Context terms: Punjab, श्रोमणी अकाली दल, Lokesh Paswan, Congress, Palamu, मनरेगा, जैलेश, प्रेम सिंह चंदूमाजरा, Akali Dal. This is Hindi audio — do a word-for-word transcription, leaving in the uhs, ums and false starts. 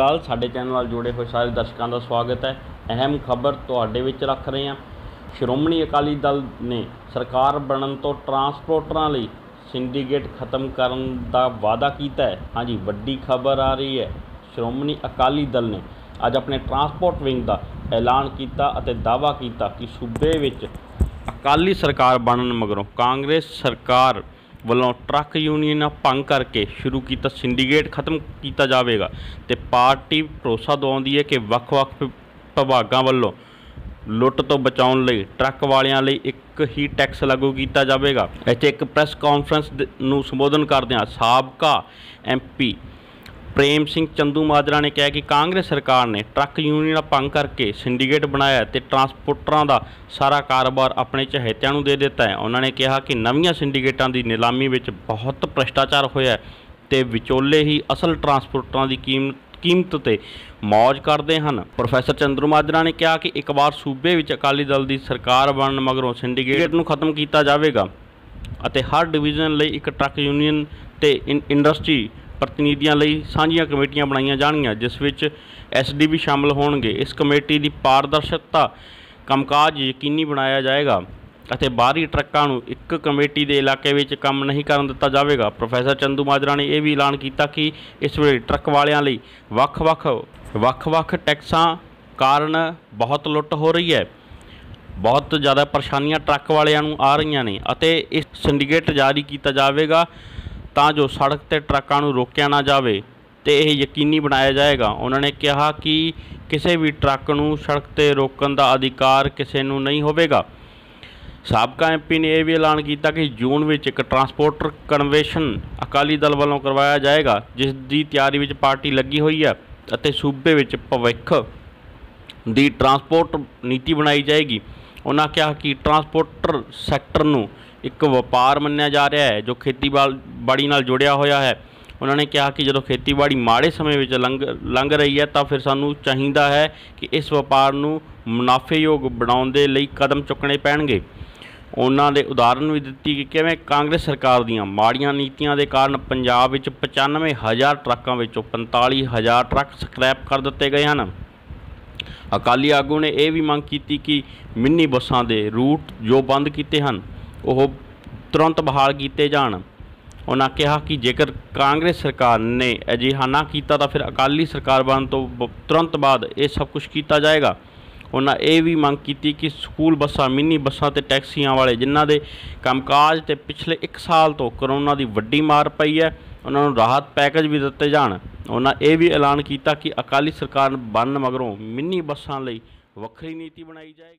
काल साडे चैनल नाल जुड़े हुए सारे दर्शकों का स्वागत है। अहम खबर तुहाडे विच रख रहे हैं। श्रोमणी अकाली दल ने सरकार बनन तो ट्रांसपोर्टरां लई सिंडीकेट खत्म करन दा वादा कीता है। हाँ जी, वड्डी खबर आ रही है। श्रोमणी अकाली दल ने अज अपने ट्रांसपोर्ट विंग का ऐलान किया अते दावा किया कि सूबे विच अकाली सरकार बनन मगरों कांग्रेस सरकार वालों ट्रक यूनियन भंग करके शुरू किया सिंडीकेट खत्म किया जाएगा। तो पार्टी भरोसा दवाती है कि वक्-वक् विभागों वालों लुट तो बचाने लिए ट्रक वालियां लिए एक ही टैक्स लागू किया जाएगा। इसे एक प्रेस कॉन्फ्रेंस नूं संबोधन करदे साबका एम पी प्रेम सिंह चंदूमाजरा ने कहा कि कांग्रेस सरकार ने ट्रक यूनियन भंग करके सिंडीकेट बनाया तो ट्रांसपोर्टरों का सारा कारोबार अपने चहेत्यां नूं दे दिता है। उन्होंने कहा कि नवीं सिंडीकेटां की नीलामी में बहुत भ्रिष्टाचार होया ते विचोले ही असल ट्रांसपोर्टरों की कीमत कीमत ते मौज करते हैं। प्रोफेसर चंदूमाजरा ने कहा कि एक बार सूबे में अकाली दल की सरकार बनने मगरों सिंडीकेट नूं खत्म किया जाएगा और हर डिवीजन लिए एक ट्रक यूनियन ते इंडस्ट्री प्रतिनिधियों लिए सांझियां कमेटियां बनाई जाएंगी जिस विच एस डी भी शामिल होंगे। इस कमेटी की पारदर्शकता कामकाज यकीनी बनाया जाएगा और बाहरी ट्रकों को एक कमेटी के इलाके में काम नहीं करन दिता जाएगा। प्रोफेसर चंदूमाजरा ने यह भी ऐलान किया कि इस वे ट्रक वालियां लिए वक्-वक् वक्-वक् टैक्सां कारण बहुत लुट हो रही है। बहुत ज़्यादा परेशानियां ट्रक वालियां नूं आ रही ने और इस सिंडीकेट जारी किया जाएगा ता जो सड़क ते ट्रकों को रोकया ना जाए तो यह यकीनी बनाया जाएगा। उन्होंने कहा कि किसी भी ट्रक नूं सड़क ते रोकने का अधिकार किसी नूं नहीं होगा। साबका एम पी ने यह भी ऐलान किया कि जून में एक ट्रांसपोर्टर कन्वेशन अकाली दल वालों करवाया जाएगा जिस दी तैयारी में पार्टी लगी हुई है और सूबे में भविख की ट्रांसपोर्ट नीति बनाई जाएगी। उन्होंने कहा कि ट्रांसपोर्टर सैक्टर नूं एक व्यापार मन्या जा रहा है जो खेतीबाड़ी नाल जुड़िया होया है। उन्होंने कहा कि जो खेतीबाड़ी माड़े समय में लंघ लंघ रही है तो फिर सानू चाहिदा है कि इस व्यापार नू मुनाफेयोग बनाउण दे लई कदम चुकने पैणगे। उन्होंने उदाहरण भी दित्ती कि किवें कांग्रेस सरकार दीआं माड़ियां नीतियां दे कारण पंजाब विच पचानवे हज़ार ट्रकों विचों पंताली हज़ार ट्रक स्क्रैप कर दिते गए हैं। अकाली आगू ने यह भी मंग की कि मिनी बसां दे रूट जो बंद किए हैं वह तुरंत बहाल किए जाण। उन्होंने कहा कि जेकर कांग्रेस सरकार ने अजिहा ना किया तो फिर अकाली सरकार बनने तो तुरंत बाद ये सब कुछ किया जाएगा। उन्होंने यह भी मंग की कि स्कूल बसा मिनी बसा ते टैक्सियां वाले जिन्हां दे कामकाज ते पिछले एक साल तो करोना की वड्डी मार पई है उन्होंने राहत पैकेज भी दिते जाण। उन्होंने यह भी ऐलान किया कि अकाली सरकार बनने मगरों मिनी बसा लई वक्री नीति बनाई जाएगी।